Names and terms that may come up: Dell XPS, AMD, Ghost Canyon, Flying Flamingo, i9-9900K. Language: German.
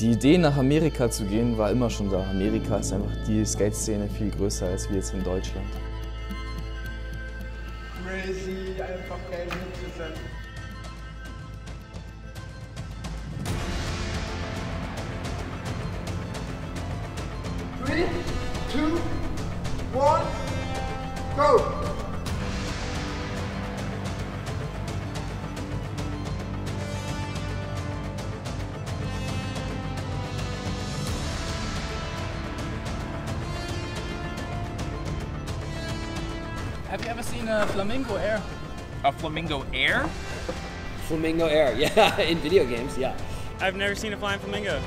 Die Idee, nach Amerika zu gehen, war immer schon da. Amerika ist einfach die Skate-Szene viel größer als wir jetzt in Deutschland. Crazy, einfach geil zu sein. Three, two, one, go! Have you ever seen a flamingo air? A flamingo air? Flamingo air, yeah, in video games, yeah. I've never seen a flying flamingo.